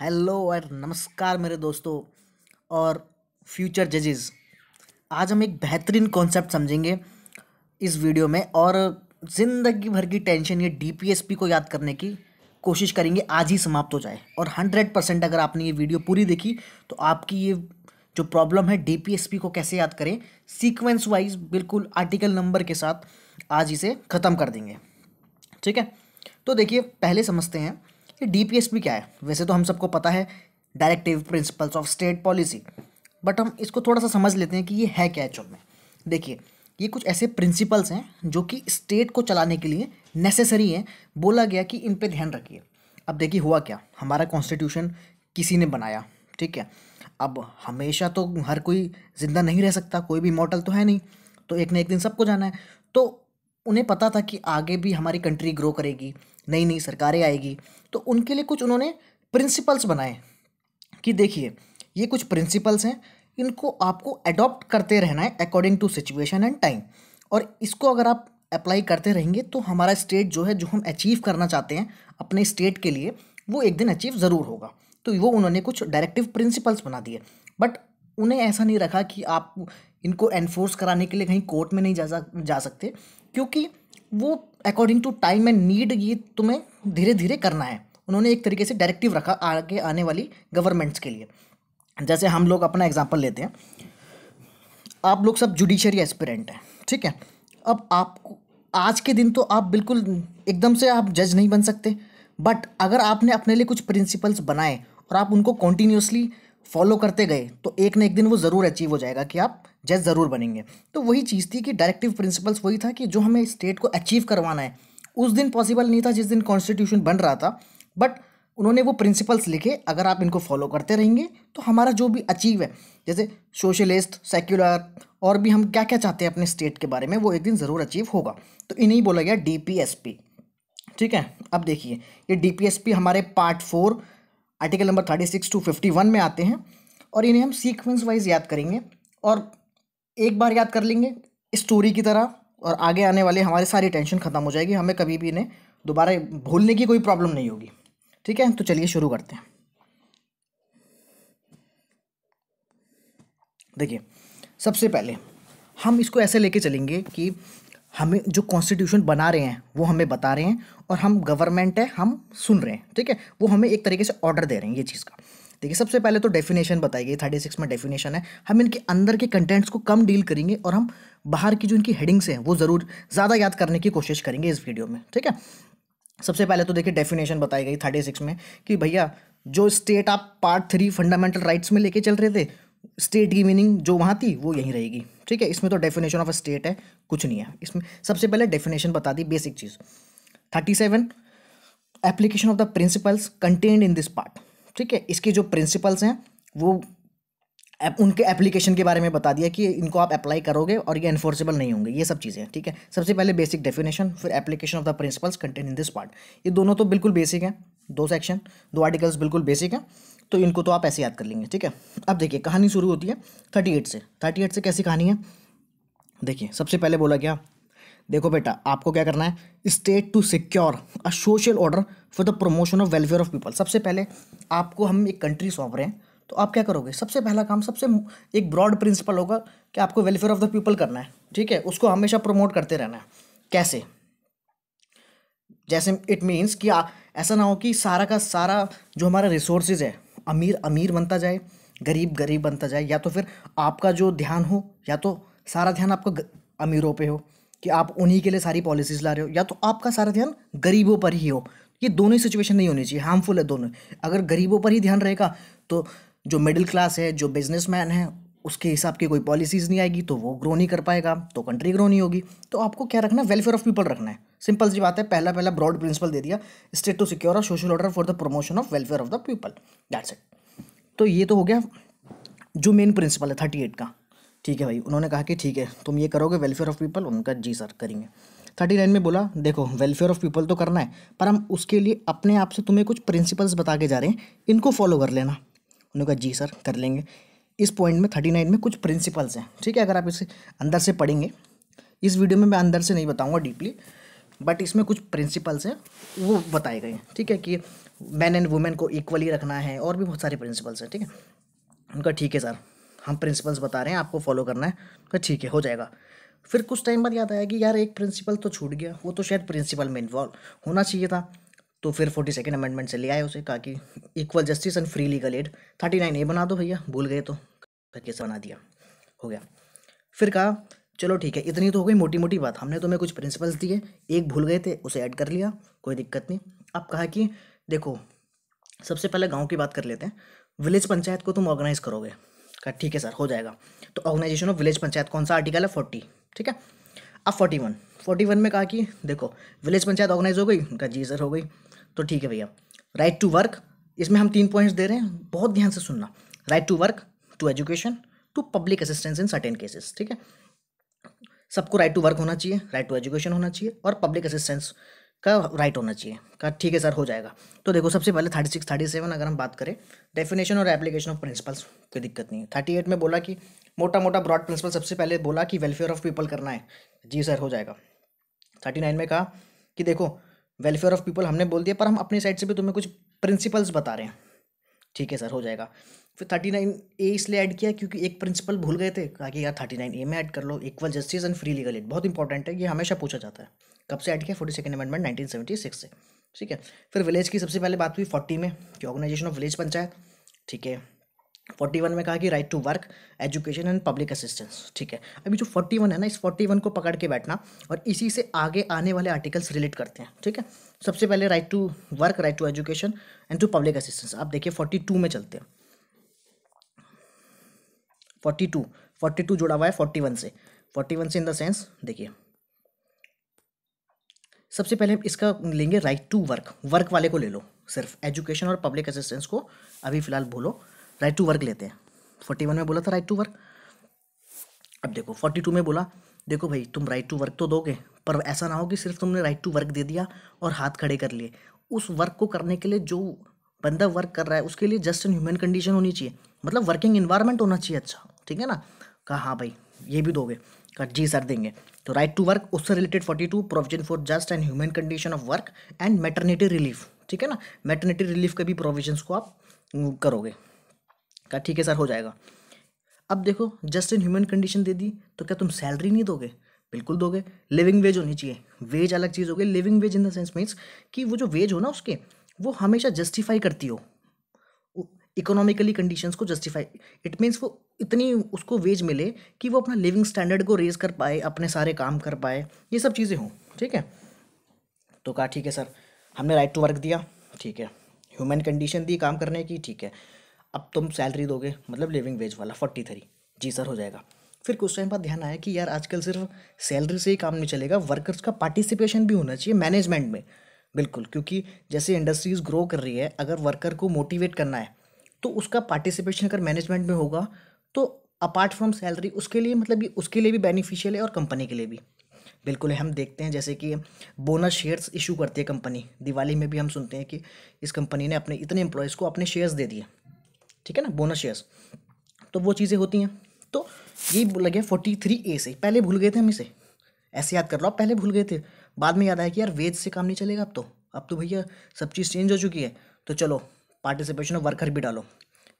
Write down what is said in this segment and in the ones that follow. Hello और नमस्कार मेरे दोस्तों और फ्यूचर जजेस। आज हम एक बेहतरीन कॉन्सेप्ट समझेंगे इस वीडियो में और ज़िंदगी भर की टेंशन ये डीपीएसपी को याद करने की कोशिश करेंगे आज ही समाप्त हो जाए। और 100% अगर आपने ये वीडियो पूरी देखी तो आपकी ये जो प्रॉब्लम है डीपीएसपी को कैसे याद करें सीक्वेंस वाइज बिल्कुल आर्टिकल नंबर के साथ आज इसे ख़त्म कर देंगे, ठीक है। तो देखिए पहले समझते हैं कि डीपीएसपी क्या है। वैसे तो हम सबको पता है directive principles of state policy, but हम इसको थोड़ा सा समझ लेते हैं कि ये है क्या एक्चुअल में। देखिए ये कुछ ऐसे प्रिंसिपल्स हैं जो कि स्टेट को चलाने के लिए नेसेसरी हैं, बोला गया कि इन पे ध्यान रखिए। अब देखिए हुआ क्या, हमारा कॉन्स्टिट्यूशन किसी ने बनाया, ठीक है। अब हमेशा तो हर कोई जिंदा नहीं रह सकता, कोई भी इमॉर्टल तो है नहीं, तो एक ना एक दिन सबको जाना है। तो उन्हें पता था कि आगे भी हमारी कंट्री ग्रो करेगी, नई नई सरकारें आएगी, तो उनके लिए कुछ उन्होंने प्रिंसिपल्स बनाए कि देखिए ये कुछ प्रिंसिपल्स हैं, इनको आपको एडॉप्ट करते रहना है according to situation and time. और इसको अगर आप अप्लाई करते रहेंगे तो हमारा स्टेट जो है, जो हम अचीव करना चाहते हैं अपने स्टेट के लिए, वो एक दिन अचीव ज़रूर होगा। तो वो उन्होंने कुछ डायरेक्टिव प्रिंसिपल्स बना दिए, बट उन्हें ऐसा नहीं रखा कि आप इनको एनफोर्स कराने के लिए कहीं कोर्ट में नहीं जा सकते, क्योंकि वो according to time and need ये तुम्हें धीरे धीरे करना है। उन्होंने एक तरीके से डायरेक्टिव रखा आगे आने वाली गवर्नमेंट्स के लिए। जैसे हम लोग अपना एग्जांपल लेते हैं, आप लोग सब जुडिशरी एस्पिरेंट हैं, ठीक है। अब आपको आज के दिन तो आप बिल्कुल एकदम से आप जज नहीं बन सकते, बट अगर आपने अपने लिए कुछ प्रिंसिपल्स बनाए और आप उनको कॉन्टीन्यूसली फॉलो करते गए तो एक ना एक दिन वो ज़रूर अचीव हो जाएगा कि आप जज ज़रूर बनेंगे। तो वही चीज़ थी कि डायरेक्टिव प्रिंसिपल्स वही था कि जो हमें स्टेट को अचीव करवाना है उस दिन पॉसिबल नहीं था जिस दिन कॉन्स्टिट्यूशन बन रहा था, बट उन्होंने वो प्रिंसिपल्स लिखे। अगर आप इनको फॉलो करते रहेंगे तो हमारा जो भी अचीव है, जैसे सोशलिस्ट, सेक्युलर और भी हम क्या क्या चाहते हैं अपने स्टेट के बारे में, वो एक दिन ज़रूर अचीव होगा। तो इन्हें बोला गया डीपीएसपी, ठीक है। अब देखिए ये डीपीएसपी हमारे पार्ट 4 आर्टिकल नंबर 36 to 51 में आते हैं और इन्हें हम सीक्वेंस वाइज याद करेंगे और एक बार याद कर लेंगे स्टोरी की तरह, और आगे आने वाले हमारे सारी टेंशन ख़त्म हो जाएगी, हमें कभी भी इन्हें दोबारा भूलने की कोई प्रॉब्लम नहीं होगी, ठीक है। तो चलिए शुरू करते हैं। देखिए सबसे पहले हम इसको ऐसे लेके चलेंगे कि हमें जो कॉन्स्टिट्यूशन बना रहे हैं वो हमें बता रहे हैं और हम गवर्नमेंट है, हम सुन रहे हैं, ठीक है। वो हमें एक तरीके से ऑर्डर दे रहे हैं ये चीज़ का। देखिए सबसे पहले तो डेफिनेशन बताई गई, 36 में डेफिनेशन है। हम इनके अंदर के कंटेंट्स को कम डील करेंगे और हम बाहर की जो इनकी हेडिंग्स हैं वो ज़रूर ज़्यादा याद करने की कोशिश करेंगे इस वीडियो में, ठीक है। सबसे पहले तो देखिए डेफिनेशन बताई गई 36 में कि भैया जो स्टेट आप पार्ट 3 फंडामेंटल राइट्स में लेके चल रहे थे, स्टेट की मीनिंग जो वहाँ थी वो यहीं रहेगी, ठीक है। इसमें तो डेफिनेशन ऑफ अ स्टेट है, कुछ नहीं है इसमें। सबसे पहले डेफिनेशन बता दी, बेसिक चीज़। 37 application of the principles contained in this part, ठीक है। इसके जो प्रिंसिपल्स हैं वो उनके एप्लीकेशन के बारे में बता दिया कि इनको आप अप्लाई करोगे और ये एनफोर्सेबल नहीं होंगे, ये सब चीज़ें, ठीक है। सबसे पहले बेसिक डेफिनेशन, फिर application of the principles contained in this part. ये दोनों तो बिल्कुल बेसिक हैं, 2 सेक्शन 2 आर्टिकल्स बिल्कुल बेसिक हैं, तो इनको तो आप ऐसे याद कर लेंगे, ठीक है। अब देखिए कहानी शुरू होती है 38 से। 38 से कैसी कहानी है, देखिए सबसे पहले बोला गया, देखो बेटा आपको क्या करना है, state to secure a social order for the promotion of welfare of people. सबसे पहले आपको हम एक कंट्री सौंप रहे हैं तो आप क्या करोगे, सबसे पहला काम, सबसे एक ब्रॉड प्रिंसिपल होगा कि आपको वेलफेयर ऑफ द पीपल करना है, ठीक है। उसको हमेशा प्रमोट करते रहना है। कैसे, जैसे इट मीन्स कि ऐसा ना हो कि सारा का सारा जो हमारा रिसोर्सेज है, अमीर अमीर बनता जाए, गरीब गरीब बनता जाए, या तो फिर आपका जो ध्यान हो, या तो सारा ध्यान आपका अमीरों पे हो कि आप उन्हीं के लिए सारी पॉलिसीज़ ला रहे हो, या तो आपका सारा ध्यान गरीबों पर ही हो। ये दोनों ही सिचुएशन नहीं होनी चाहिए, हार्मफुल है दोनों। अगर गरीबों पर ही ध्यान रहेगा तो जो मिडिल क्लास है, जो बिजनेसमैन है, उसके हिसाब की कोई पॉलिसीज़ नहीं आएगी तो वो ग्रो नहीं कर पाएगा, तो कंट्री ग्रो नहीं होगी। तो आपको क्या रखना है, वेलफेयर ऑफ पीपल रखना है, सिंपल सी बात है। पहला ब्रॉड प्रिंसिपल दे दिया, state to secure a social order for the promotion of welfare of the people, that's it. तो ये तो हो गया जो मेन प्रिंसिपल है 38 का, ठीक है भाई। उन्होंने कहा कि ठीक है तुम ये करोगे वेलफेयर ऑफ पीपल, उनका जी सर करेंगे। 39 में बोला, देखो वेलफेयर ऑफ पीपल तो करना है, पर हम उसके लिए अपने आप से तुम्हें कुछ प्रिंसिपल्स बता के जा रहे हैं, इनको फॉलो कर लेना। उन्होंने कहा जी सर कर लेंगे। इस पॉइंट में 39 में कुछ प्रिंसिपल्स हैं, ठीक है। अगर आप इसे अंदर से पढ़ेंगे, इस वीडियो में मैं अंदर से नहीं बताऊँगा डीपली, बट इसमें कुछ प्रिंसिपल्स हैं वो बताए गए हैं, ठीक है, कि मैन एंड वुमेन को इक्वली रखना है और भी बहुत सारे प्रिंसिपल्स हैं, ठीक है। उनका ठीक है सर, हम प्रिंसिपल्स बता रहे हैं, आपको फॉलो करना है, तो ठीक है, हो जाएगा। फिर कुछ टाइम बाद याद आया कि यार एक प्रिंसिपल तो छूट गया, वो तो शायद प्रिंसिपल में इन्वॉल्व होना चाहिए था, तो फिर 42nd अमेंडमेंट से ले आए उसे, कहा कि equal justice and free legal aid 39A बना दो भैया, भूल गए तो करके बना दिया, हो गया। फिर कहा चलो ठीक है, इतनी तो हो गई मोटी मोटी बात, हमने तुम्हें कुछ प्रिंसिपल्स दिए, एक भूल गए थे उसे ऐड कर लिया, कोई दिक्कत नहीं। अब कहा कि देखो सबसे पहले गाँव की बात कर लेते हैं, विलेज पंचायत को तुम ऑर्गेनाइज़ करोगे, कहा ठीक है सर हो जाएगा। तो ऑर्गेनाइजेशन ऑफ विलेज पंचायत कौन सा आर्टिकल है? 40, ठीक है। अब 41 में कहा कि देखो विलेज पंचायत ऑर्गेनाइज हो गई, उनका जी सर हो गई, तो ठीक है भैया। राइट टू वर्क, इसमें हम 3 पॉइंट्स दे रहे हैं, बहुत ध्यान से सुनना, right to work, to education, to public assistance in certain cases, ठीक है। सबको राइट टू वर्क होना चाहिए, राइट टू एजुकेशन होना चाहिए और पब्लिक असिस्टेंस का राइट होना चाहिए, कहा ठीक है सर हो जाएगा। तो देखो सबसे पहले 36, 37 अगर हम बात करें डेफिनेशन और एप्लीकेशन ऑफ प्रिंसिपल्स, कोई दिक्कत नहीं है। 38 में बोला कि मोटा मोटा ब्रॉड प्रिंसिपल, सबसे पहले बोला कि वेलफेयर ऑफ पीपल करना है, जी सर हो जाएगा। 39 में कहा कि देखो वेलफेयर ऑफ पीपल हमने बोल दिया, पर हम अपनी साइड से भी तुम्हें कुछ प्रिंसिपल्स बता रहे हैं, ठीक है सर हो जाएगा। फिर 39A इसलिए ऐड किया क्योंकि एक प्रिंसिपल भूल गए थे, कहा कि यार 39A में ऐड कर लो, equal justice and free legal aid, बहुत इंपॉर्टेंट है, ये हमेशा पूछा जाता है। कब से ऐड किया? 42nd अमेंडमेंट 1976 से, ठीक है। फिर विलेज की सबसे पहले बात हुई 40 में कि ऑर्गेनाइजेशन ऑफ विलेज पंचायत, ठीक है। 41 में कहा कि right to work, education and public assistance, ठीक है। अभी जो 41 है ना, इस 41 को पकड़ के बैठना और इसी से आगे आने वाले आर्टिकल्स रिलेट करते हैं, ठीक है। सबसे पहले right to work, right to education and to public assistance. आप देखिए 42 में चलते हैं, 42 जुड़ा हुआ है 41 से, 41 से इन द सेंस देखिए सबसे पहले इसका लेंगे राइट टू वर्क, वर्क वाले को ले लो, सिर्फ एजुकेशन और पब्लिक असिस्टेंस को अभी फिलहाल भूलो, राइट टू वर्क लेते हैं। 41 में बोला था राइट टू वर्क, अब देखो 42 में बोला देखो भाई तुम राइट टू वर्क तो दोगे, पर ऐसा ना हो कि सिर्फ तुमने राइट टू वर्क दे दिया और हाथ खड़े कर लिए, उस वर्क को करने के लिए जो बंदा वर्क कर रहा है उसके लिए जस्ट एंड ह्यूमन कंडीशन होनी चाहिए, मतलब वर्किंग इन्वायरमेंट होना चाहिए, अच्छा ठीक है ना। कहा हाँ भाई ये भी दोगे, कहा जी सर देंगे। तो राइट टू वर्क, उससे related 42 provision for just and human condition of work and maternity relief, ठीक है ना, मैटरनिटी रिलीफ के भी प्रोविजंस को आप करोगे, कहा ठीक है सर हो जाएगा। अब देखो जस्ट इन ह्यूमन कंडीशन दे दी, तो क्या तुम सैलरी नहीं दोगे? बिल्कुल दोगे, लिविंग वेज होनी चाहिए, वेज अलग चीज़ होगी, living wage in the sense means कि वो जो वेज हो ना उसके, वो हमेशा जस्टिफाई करती हो इकोनॉमिकली कंडीशंस को, जस्टिफाई इट मीन्स वो इतनी उसको वेज मिले कि वो अपना लिविंग स्टैंडर्ड को रेज कर पाए, अपने सारे काम कर पाए, ये सब चीज़ें हों, ठीक है। तो कहा ठीक है सर, हमने राइट टू वर्क दिया, ठीक है, ह्यूमन कंडीशन दी काम करने की, ठीक है, अब तुम सैलरी दोगे, मतलब लिविंग वेज वाला 43, जी सर हो जाएगा। फिर कुछ टाइम बाद ध्यान आया कि यार आजकल सिर्फ सैलरी से ही काम नहीं चलेगा, वर्कर्स का पार्टिसिपेशन भी होना चाहिए मैनेजमेंट में, बिल्कुल, क्योंकि जैसे इंडस्ट्रीज़ ग्रो कर रही है, अगर वर्कर को मोटिवेट करना है तो उसका पार्टिसिपेशन अगर मैनेजमेंट में होगा तो अपार्ट फ्रॉम सैलरी उसके लिए, मतलब ये उसके लिए भी बेनिफिशियल है और कंपनी के लिए भी, बिल्कुल है। हम देखते हैं जैसे कि बोनस शेयर्स इशू करती है कंपनी, दिवाली में भी हम सुनते हैं कि इस कंपनी ने अपने इतने एम्प्लॉयज़ को अपने शेयर्स दे दिए, ठीक है ना, बोनस शेयर्स, तो वो चीज़ें होती हैं। तो ये लगे 43A से, पहले भूल गए थे हम इसे, ऐसे याद कर लो आप, पहले भूल गए थे, बाद में याद आया कि यार वेज से काम नहीं चलेगा अब तो भैया सब चीज़ चेंज हो चुकी है, तो चलो पार्टिसिपेशन ऑफ वर्कर भी डालो,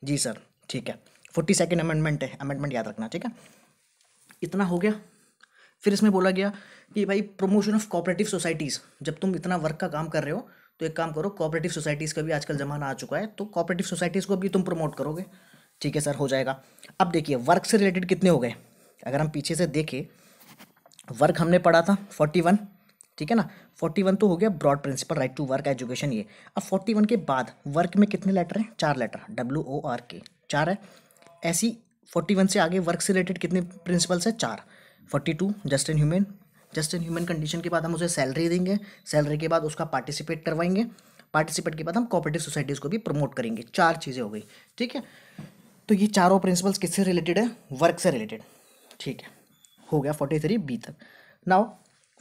जी सर ठीक है। 42nd अमेंडमेंट है, अमेंडमेंट याद रखना, ठीक है। इतना हो गया। फिर इसमें बोला गया कि भाई प्रोमोशन ऑफ कोऑपरेटिव सोसाइटीज़, जब तुम इतना वर्क का काम कर रहे हो तो एक काम करो, कोऑपरेटिव सोसाइटीज़ का भी आजकल ज़माना आ चुका है, तो कोऑपरेटिव सोसाइटीज़ को भी तुम प्रमोट करोगे, ठीक है सर हो जाएगा। अब देखिए वर्क से रिलेटेड कितने हो गए, अगर हम पीछे से देखें, वर्क हमने पढ़ा था 41, ठीक है ना, 41 तो हो गया broad principle right to work education, ये। अब 41 के बाद वर्क में कितने लेटर हैं? 4 लेटर, WORK 4 है। ऐसी 41 से आगे वर्क से रिलेटेड कितने प्रिंसिपल्स हैं? 4। 42 जस्ट एंड ह्यूमन कंडीशन के बाद हम उसे सैलरी देंगे, सैलरी के बाद उसका पार्टिसिपेट करवाएंगे, पार्टिसिपेट के बाद हम कोऑपरेटिव सोसाइटीज़ को भी प्रमोट करेंगे, 4 चीज़ें हो गई, ठीक है। तो ये चारों प्रिंसिपल्स किससे रिलेटेड है? वर्क से रिलेटेड, ठीक है, हो गया 43B तक। नाउ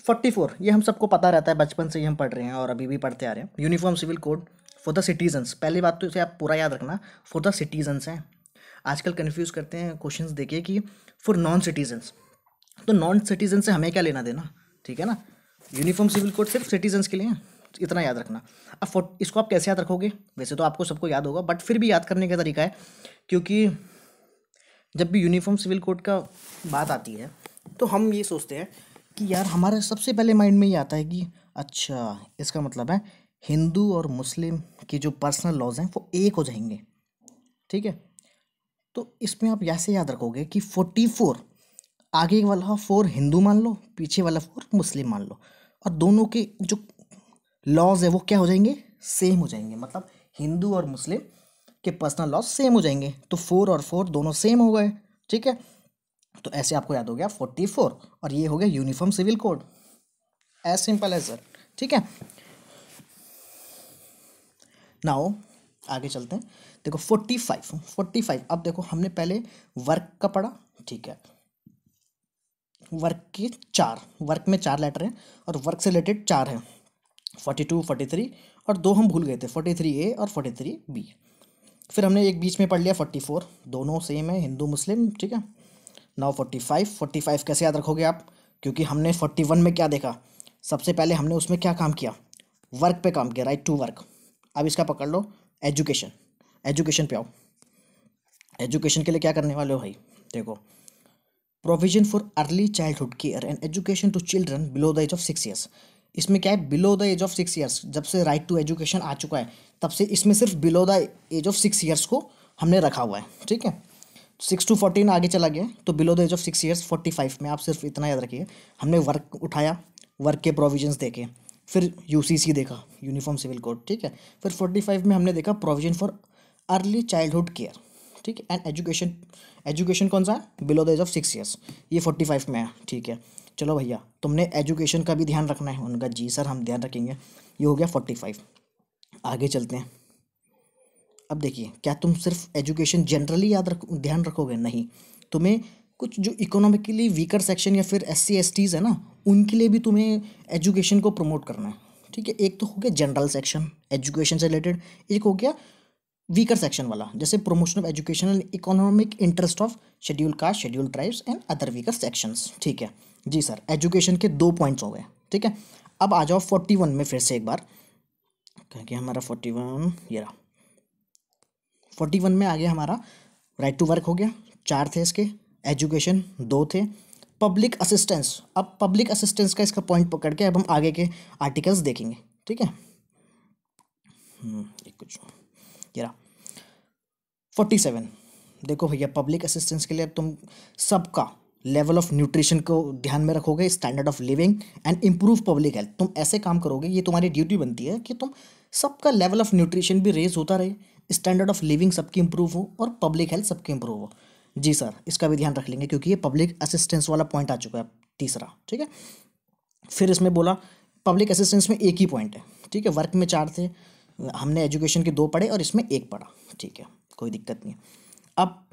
44, ये हम सबको पता रहता है, बचपन से ही हम पढ़ रहे हैं और अभी भी पढ़ते आ रहे हैं, uniform civil code for the citizens. पहली बात तो इसे आप पूरा याद रखना, फॉर द सिटीजन्स हैं, आजकल कन्फ्यूज़ करते हैं क्वेश्चन, देखिए कि फॉर नॉन सिटीजन्स, तो नॉन सिटीजन से हमें क्या लेना देना, ठीक है ना, यूनिफॉर्म सिविल कोड सिर्फ सिटीजन्स के लिए है, इतना याद रखना। अब इसको आप कैसे याद रखोगे? वैसे तो आपको सबको याद होगा, बट फिर भी याद करने का तरीका है, क्योंकि जब भी यूनिफॉर्म सिविल कोड का बात आती है तो हम ये सोचते हैं कि यार हमारे सबसे पहले माइंड में ये आता है कि अच्छा इसका मतलब है हिंदू और मुस्लिम के जो पर्सनल लॉज हैं वो एक हो जाएंगे, ठीक है। तो इसमें आप ऐसे याद रखोगे कि 44 आगे वाला 4 हिंदू मान लो, पीछे वाला 4 मुस्लिम मान लो, और दोनों के जो लॉज है वो क्या हो जाएंगे? सेम हो जाएंगे। मतलब हिंदू और मुस्लिम के पर्सनल लॉज सेम हो जाएंगे, तो 4 और 4 दोनों सेम हो गए, ठीक है। तो ऐसे आपको याद हो गया 44 और ये हो गया uniform civil code, as simple है सर, ठीक है। नाउ आगे चलते हैं, देखो 45। अब देखो हमने पहले वर्क का पढ़ा, ठीक है, वर्क में चार लेटर हैं और वर्क से रिलेटेड 4 हैं, 42, 43 और 2 हम भूल गए थे, 43A और 43B। फिर हमने एक बीच में पढ़ लिया 44, दोनों सेम है हिंदू मुस्लिम, ठीक है। नाउ 45 कैसे याद रखोगे आप? क्योंकि हमने 41 में क्या देखा, सबसे पहले हमने उसमें क्या काम किया, वर्क पे काम किया, राइट टू वर्क। अब इसका पकड़ लो एजुकेशन पे आओ। एजुकेशन के लिए क्या करने वाले हो भाई? देखो, provision for early childhood care and education to children below the age of 6 years. इसमें क्या है? Below the age of 6 years. जब से राइट टू एजुकेशन आ चुका है तब से इसमें सिर्फ below the age of 6 years को हमने रखा हुआ है, ठीक है। 6 to 14 आगे चला गया, तो below the age of 6 years 45 में आप सिर्फ इतना याद रखिए, हमने वर्क उठाया, वर्क के प्रोविजंस देखे, फिर यूसीसी देखा, यूनिफॉर्म सिविल कोड, ठीक है। फिर 45 में हमने देखा provision for early childhood care, ठीक है, एंड एजुकेशन कौन सा है? Below the age of 6 years, ये 45 में है, ठीक है। चलो भैया तुमने एजुकेशन का भी ध्यान रखना है उनका, जी सर हम ध्यान रखेंगे। ये हो गया 45। आगे चलते हैं, अब देखिए क्या तुम सिर्फ एजुकेशन जनरली ध्यान रखोगे? नहीं, तुम्हें कुछ जो इकोनॉमिकली वीकर सेक्शन या फिर SC STs है ना, उनके लिए भी तुम्हें एजुकेशन को प्रमोट करना है, ठीक है। एक तो हो गया जनरल सेक्शन एजुकेशन से रिलेटेड, एक हो गया वीकर सेक्शन वाला, जैसे promotion of educational economic interest of schedule caste, schedule tribes and other weaker sections, ठीक है। जी सर, एजुकेशन के 2 पॉइंट्स हो गए, ठीक है। अब आ जाओ 41 में फिर से एक बार, क्योंकि हमारा 41 ये रहा। 41 में आ गया हमारा राइट टू वर्क हो गया, 4 थे इसके, एजुकेशन 2 थे, पब्लिक असिस्टेंस। अब पब्लिक असिस्टेंस का इसका पॉइंट पकड़ के अब हम आगे के आर्टिकल्स देखेंगे, ठीक है। एक कुछ ये रहा 47। देखो भैया पब्लिक असिस्टेंस के लिए अब तुम सबका लेवल ऑफ न्यूट्रिशन को ध्यान में रखोगे, standard of living and improve public health. तुम ऐसे काम करोगे, ये तुम्हारी ड्यूटी बनती है कि तुम सबका लेवल ऑफ न्यूट्रिशन भी रेज होता रहे, स्टैंडर्ड ऑफ लिविंग सबकी इंप्रूव हो और पब्लिक हेल्थ सबकी इंप्रूव हो। जी सर इसका भी ध्यान रख लेंगे, क्योंकि ये पब्लिक असिस्टेंस वाला पॉइंट आ चुका है तीसरा, ठीक है। फिर इसमें बोला पब्लिक असिस्टेंस में एक ही पॉइंट है, ठीक है। वर्क में 4 थे, हमने एजुकेशन के 2 पढ़े और इसमें 1 पढ़ा, ठीक है, कोई दिक्कत नहीं। अब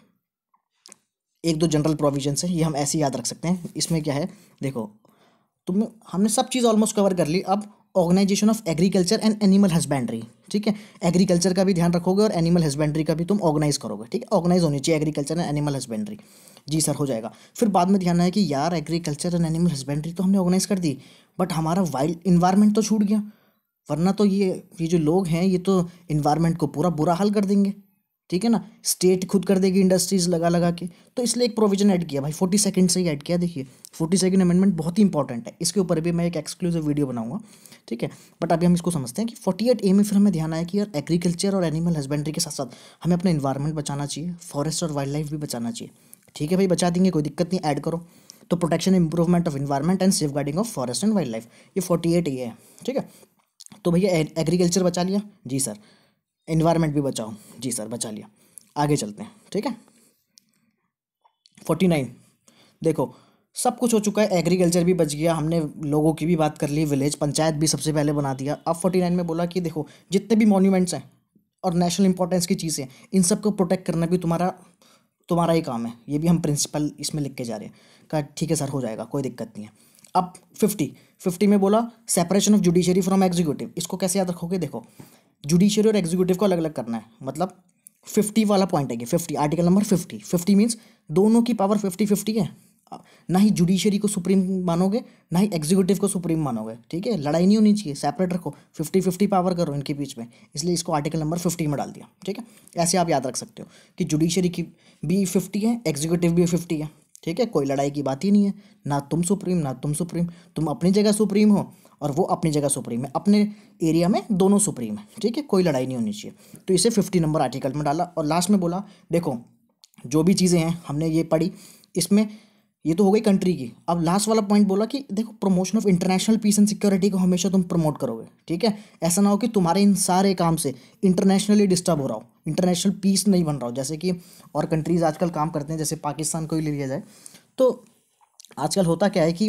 एक 2 जनरल प्रोविजंस है, ये हम ऐसे याद रख सकते हैं। इसमें क्या है देखो, हमने सब चीज़ ऑलमोस्ट कवर कर ली। अब organisation of agriculture and animal husbandry, ठीक है, एग्रीकल्चर का भी ध्यान रखोगे और एनिमल हस्बेंड्री का भी तुम ऑर्गेनाइज करोगे, ठीक है। ऑर्गेनाइज होनी चाहिए एग्रीकल्चर एंड एनिमल हस्बेंड्री, जी सर हो जाएगा। फिर बाद में ध्यान है कि यार एग्रीकल्चर एंड एनिमल हस्बेंड्री तो हमने ऑर्गेनाइज कर दी, बट हमारा वाइल्ड इन्वायरमेंट तो छूट गया, वरना तो ये जो लोग हैं ये तो इन्वायरमेंट को पूरा बुरा हाल कर देंगे, ठीक है ना। स्टेट खुद कर देगी इंडस्ट्रीज लगा लगा के, तो इसलिए एक प्रोविजन ऐड किया भाई, 42 से ही ऐड किया। देखिए 42 अमेंडमेंट बहुत ही इंपॉर्टेंट है, इसके ऊपर भी मैं एक एक्सक्लूसिव वीडियो बनाऊंगा, ठीक है। बट अभी हम इसको समझते हैं कि 48A में फिर हमें ध्यान आया कि यार एग्रीकल्चर और एनिमल हस्बेंड्री के साथ साथ हमें अपना इन्वायरमेंट बचाना चाहिए, फॉरेस्ट और वाइल्ड लाइफ भी बचाना चाहिए, ठीक है भाई बचा देंगे, कोई दिक्कत नहीं, ऐड करो। तो protection improvement of environment and safeguarding of forest and wildlife, ये 48A है, ठीक है। तो भैया एग्रीकल्चर बचा लिया, जी सर। इन्वायरमेंट भी बचाओ, जी सर बचा लिया। आगे चलते हैं, ठीक है। 49 देखो सब कुछ हो चुका है, एग्रीकल्चर भी बच गया, हमने लोगों की भी बात कर ली, विलेज पंचायत भी सबसे पहले बना दिया। अब 49 में बोला कि देखो जितने भी मॉन्यूमेंट्स हैं और नेशनल इंपॉर्टेंस की चीज़ें, इन सब को प्रोटेक्ट करना भी तुम्हारा ही काम है, ये भी हम प्रिंसिपल इसमें लिख के जा रहे हैं, कहा ठीक है सर हो जाएगा, कोई दिक्कत नहीं है। अब 50 में बोला separation of judiciary from executive, इसको कैसे याद रखोगे? देखो जुडिशरी और एग्जीक्यूटिव को अलग अलग करना है, मतलब 50 वाला पॉइंट है कि 50 आर्टिकल नंबर 50 मींस दोनों की पावर 50-50 है, ना ही जुडिशरी को सुप्रीम मानोगे ना ही एग्जीक्यूटिव को सुप्रीम मानोगे, ठीक है। लड़ाई नहीं होनी चाहिए, सेपरेट रखो, 50-50 पावर करो इनके बीच में, इसलिए इसको आर्टिकल नंबर 50 में डाल दिया, ठीक है। ऐसे आप याद रख सकते हो कि जुडिशरी की भी 50 है, एग्जीक्यूटिव भी 50 है, ठीक है। कोई लड़ाई की बात ही नहीं है, ना तुम सुप्रीम ना तुम सुप्रीम, तुम अपनी जगह सुप्रीम हो और वो अपनी जगह सुप्रीम है, अपने एरिया में दोनों सुप्रीम है, ठीक है। कोई लड़ाई नहीं होनी चाहिए, तो इसे 50 नंबर आर्टिकल में डाला और लास्ट में बोला देखो जो भी चीज़ें हैं हमने ये पढ़ी, इसमें ये तो हो गई कंट्री की। अब लास्ट वाला पॉइंट बोला कि देखो promotion of international peace and security को हमेशा तुम प्रमोट करोगे, ठीक है। ऐसा ना हो कि तुम्हारे इन सारे काम से इंटरनेशनली डिस्टर्ब हो रहा हो, इंटरनेशनल पीस नहीं बन रहा हो, जैसे कि और कंट्रीज़ आजकल काम करते हैं, जैसे पाकिस्तान को ही ले लिया जाए तो आजकल होता क्या है कि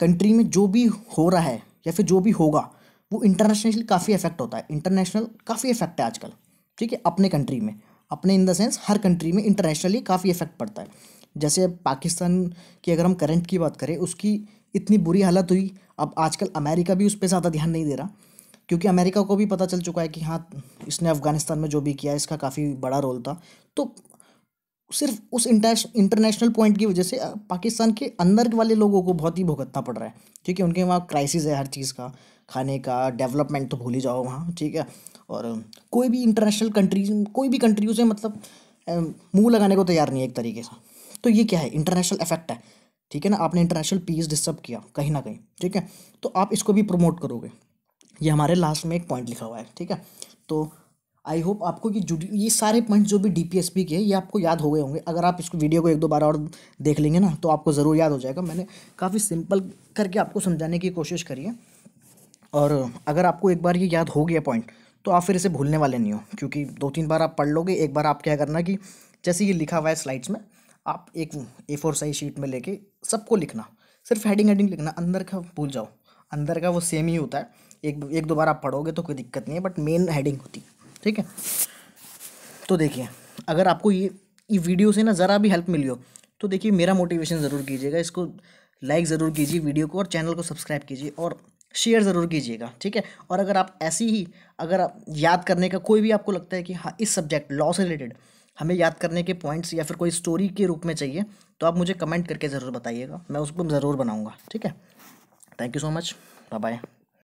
कंट्री में जो भी हो रहा है या फिर जो भी होगा वो इंटरनेशनली काफ़ी इफेक्ट होता है, इंटरनेशनल काफ़ी इफेक्ट है आजकल, ठीक है। अपने कंट्री में, अपने इन द सेंस हर कंट्री में इंटरनेशनली काफ़ी इफेक्ट पड़ता है। जैसे पाकिस्तान की अगर हम करंट की बात करें, उसकी इतनी बुरी हालत हुई, अब आजकल अमेरिका भी उस पर ज़्यादा ध्यान नहीं दे रहा, क्योंकि अमेरिका को भी पता चल चुका है कि हाँ इसने अफ़गानिस्तान में जो भी किया इसका काफ़ी बड़ा रोल था। तो सिर्फ उस इंटरनेशनल पॉइंट की वजह से पाकिस्तान के अंदर वाले लोगों को बहुत ही भुगतना पड़ रहा है, ठीक है। उनके वहाँ क्राइसिस है हर चीज़ का, खाने का, डेवलपमेंट तो भूल ही जाओ वहाँ, ठीक है। और कोई भी इंटरनेशनल कंट्री, कोई भी कंट्री उसे मतलब मुँह लगाने को तैयार नहीं है एक तरीके से। तो ये क्या है, इंटरनेशनल इफेक्ट है, ठीक है ना। आपने इंटरनेशनल पीस डिस्टर्ब किया कहीं ना कहीं, ठीक है, तो आप इसको भी प्रमोट करोगे। ये हमारे लास्ट में एक पॉइंट लिखा हुआ है, ठीक है। तो आई होप आपको ये सारे पॉइंट जो भी डीपीएसपी के ये आपको याद हो गए होंगे। अगर आप इसको वीडियो को एक दो बार और देख लेंगे ना तो आपको ज़रूर याद हो जाएगा। मैंने काफ़ी सिंपल करके आपको समझाने की कोशिश करी है, और अगर आपको एक बार ये याद हो गया पॉइंट तो आप फिर इसे भूलने वाले नहीं हो, क्योंकि 2-3 बार आप पढ़ लोगे। एक बार आप क्या करना कि जैसे ये लिखा हुआ है स्लाइड्स में, आप एक A4 साइज शीट में लेके सबको लिखना, सिर्फ हेडिंग लिखना, अंदर का भूल जाओ, अंदर का वो सेम ही होता है। एक दो बार आप पढ़ोगे तो कोई दिक्कत नहीं है, बट मेन हेडिंग होती है, ठीक है। तो देखिए अगर आपको ये वीडियो से ना ज़रा भी हेल्प मिली हो तो देखिए मेरा मोटिवेशन ज़रूर कीजिएगा, इसको लाइक ज़रूर कीजिए वीडियो को, और चैनल को सब्सक्राइब कीजिए और शेयर ज़रूर कीजिएगा, ठीक है। और अगर आप ऐसी ही अगर आप याद करने का कोई भी आपको लगता है कि हाँ इस सब्जेक्ट लॉ से रिलेटेड हमें याद करने के पॉइंट्स या फिर कोई स्टोरी के रूप में चाहिए तो आप मुझे कमेंट करके ज़रूर बताइएगा, मैं उस पर ज़रूर बनाऊँगा, ठीक है। Thank you so much, bye bye.